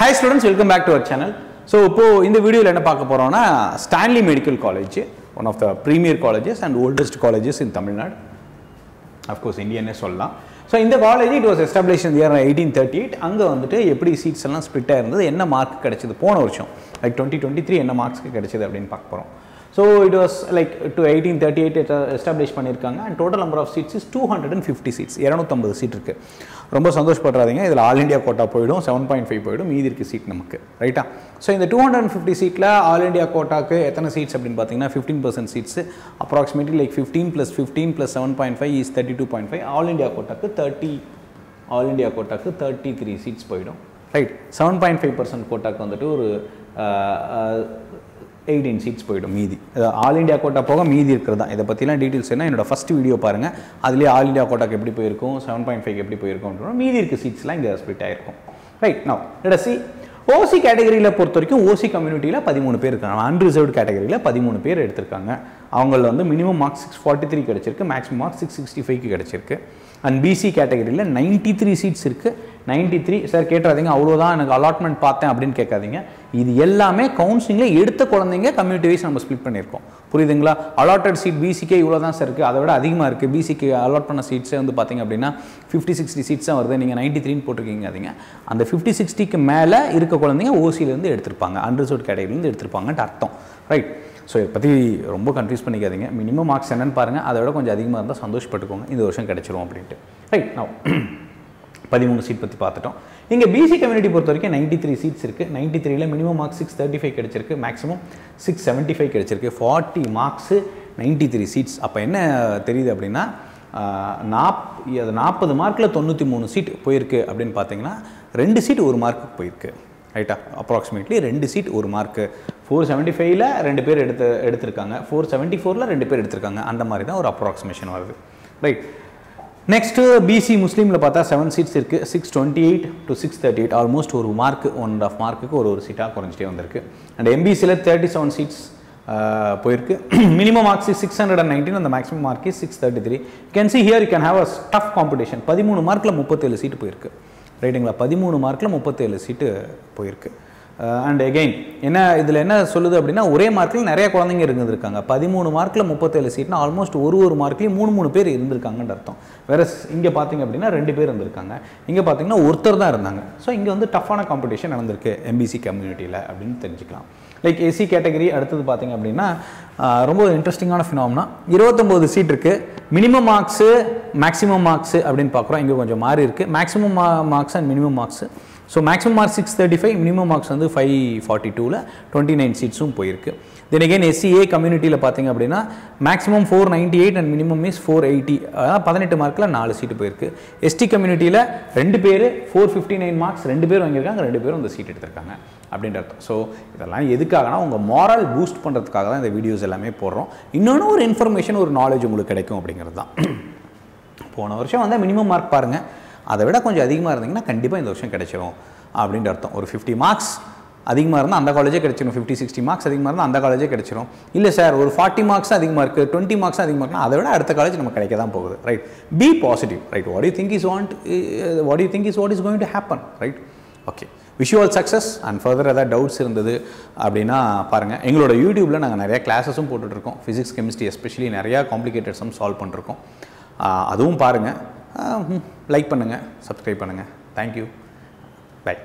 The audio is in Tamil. Hi students, welcome back to our channel. So, in this video, we will talk about Stanley Medical College, one of the premier colleges and oldest colleges in Tamil Nadu. Of course, Indian is all. So, in the college, it was established in the year 1838. There were seats split, and what mark was the last year, like 2023, what marks were the. So, it was like to 1838 established and total number of seats is 250 seats. 250 seats. Romba sandosh pattradinga idla all India quota poidum 7.5 poidum meedi irukku seat namakku, right? So in the 250 seat la all India quota ku ethana seats appdin pathina 15% seats, approximately like 15 plus 15 plus 7.5 is 32.5. all India quota ku 33 seats poidum, right? 7.5% quota ku vandu oru 18 seats poidum meedi. All India quota poga meedi irukradha. Idha pathila details enna enoda first video parunga, adile all India quota ku eppadi poi irukum, 7.5 ku eppadi poi irukumnra meedi irukku seats la inga split airukum, right? Now let us see. OC category la portharikum OC community la 13 பேர் இருக்காங்க. Unreserved category la 13 பேர் எடுத்திருக்காங்க. அவங்கள வந்து minimum mark 643 கிடைச்சிருக்கு, maximum mark 665 க்கு கிடைச்சிருக்கு. And BC category la 93 seats இருக்கு. 93 sir கேட்றாதீங்க, அவ்வளவுதான் எனக்கு allotment பார்த்தேன் அப்படினு கேட்காதீங்க. இது எல்லாமே கவுன்சிலிங்ல எடுத்த குழந்தைங்க கம்யூனிட்டி வைஸ் நம்ம ஸ்ப்ளிட் பண்ணிருக்கோம், புரியுதுங்களா? allotted seat BCK இவ்வளவு தான் சார் இருக்கு, அதை விட அதிகமா இருக்கு. BCK allot பண்ண seats வந்து பாத்தீங்க அப்படினா 50 60 seats தான் வருது. நீங்க 93 ன்னு போட்டுக்கிங்க, அதுங்க அந்த 50 60 க்கு மேல இருக்க குழந்தைங்க OC ல இருந்து எடுத்துப்பாங்க, unreserved category ல இருந்து எடுத்துப்பாங்கன்னு அர்த்தம், right? So, if you are confused, minimum marks are not available. Right now, 13 seats. In the BC community, 93 seats. 93 minimum marks 635, maximum 675, 40 marks, 93 seats. Now, you know, 40 marks, 93 seats. Two seats, 1 mark. Right, approximately 2 seat 1 mark. 475 la 2 பேர் எடுத்துருக்காங்க, 474 la 2 பேர் எடுத்துருக்காங்க, அந்த மாதிரி தான் ஒரு approximation வருது, right? Next BC Muslim la பார்த்தா 7 seats இருக்கு, 628 to 638, almost 1 mark 1.5 mark க்கு ஒரு சீட்டா குறஞ்சிட்டே வந்திருக்கு. And MBC la 37 seats போயிருக்கு. Minimum marks is 619 and the maximum mark is 633. You can see here you can have a tough competition. 13 mark la 37 seat போயிருக்கு. ரைட்டுங்களா? 13 மார்க்கில் 37 சீட்டு போயிருக்கு. அண்ட் எகெயின் என்ன இதில் என்ன சொல்லுது அப்படின்னா, ஒரே மார்க்கில் நிறைய குழந்தைங்க இருந்திருக்காங்க. 13 மார்க்கில் 37 சீட்னா ஆல்மோஸ்ட் ஒரு மார்க்லேயும் 3 பேர் இருந்திருக்காங்கன்னு அர்த்தம். வேற இங்கே பார்த்தீங்க அப்படின்னா 2 பேர் இருந்திருக்காங்க, இங்கே பார்த்தீங்கன்னா ஒருத்தர் தான் இருந்தாங்க. ஸோ இங்கே வந்து டஃப்பான காம்படிஷன் நடந்திருக்கு எம்பிசி கம்யூனிட்டியில் அப்படின்னு தெரிஞ்சுக்கலாம். லைக் ஏசி கேட்டகரி அடுத்தது பார்த்தீங்க அப்படின்னா ரொம்ப இன்ட்ரெஸ்டிங்கான ஃபினாமினா. 29 சீட் இருக்குது. மினிமம் மார்க்ஸு மேக்ஸிமம் மார்க்ஸு அப்படின்னு பார்க்குறோம், இங்கே கொஞ்சம் மாறி இருக்குது. Maximum marks and minimum marks. So maximum marks 635, minimum marks வந்து 542ல் 29 சீட்ஸும் போயிருக்கு. தென் அகெயின் எஸ்சிஏ கம்யூனிட்டியில் பார்த்தீங்க அப்படின்னா மேக்ஸிமம் 498 அண்ட் மினிமம் இஸ் 480, 18 மார்க்கில் 4 சீட்டு போயிருக்கு. எஸ்டி கம்யூனிட்டியில் 2 பேர் 459 மார்க்ஸ் 2 பேர் வாங்கியிருக்காங்க, 2 பேரும் அந்த சீட் எடுத்திருக்காங்க அப்படின்றது. ஸோ இதெல்லாம் எதுக்காகனா உங்கள் மோரல் பூஸ்ட் பண்ணுறதுக்காக தான் இந்த வீடியோஸ் எல்லாமே போடுறோம். இன்னொன்று ஒரு இன்ஃபர்மேஷன், ஒரு நாலேஜ் உங்களுக்கு கிடைக்கும் அப்படிங்கிறது தான். போன வருஷம் வந்தால் மினிமம் மார்க் பாருங்கள், அதை விட கொஞ்சம் அதிகமாக இருந்தீங்கன்னா கண்டிப்பாக இந்த வருஷம் கிடைச்சிடும் அப்படின்ற அர்த்தம். ஒரு 50 மார்க்ஸ் அதிகமாக இருந்தால் அந்த காலேஜே கிடைச்சிடும், 50-60 மார்க்ஸ் அதிகமாக இருந்தால் அந்த காலேஜே கிடைச்சிடும். இல்லை சார் ஒரு 40 மார்க்ஸ் அதிகமாக இருக்குது, 20 மார்க்ஸ் அதிகமாக இருக்குன்னா அதை விட அடுத்த காலேஜ் நம்ம கிடைக்க தான் போகுது, right? B positive, right? What you think is what is going to happen, right? Okay, wish you all success. And further ஏதாவது டவுட்ஸ் இருந்தது அப்படின்னா பாருங்கள், எங்களோட யூடியூப்பில் நாங்கள் நிறையா கிளாஸஸும் போட்டுட்ருக்கோம். ஃபிசிக்ஸ் கெமிஸ்ட்ரி எஸ்பெஷலி நிறையா காம்ப்ளிகேட்டட்ஸும் சால்வ் பண்ணிருக்கோம், அதுவும் பாருங்கள். லைக் பண்ணுங்கள், சப்ஸ்கிரைப் பண்ணுங்கள். Thank you, by.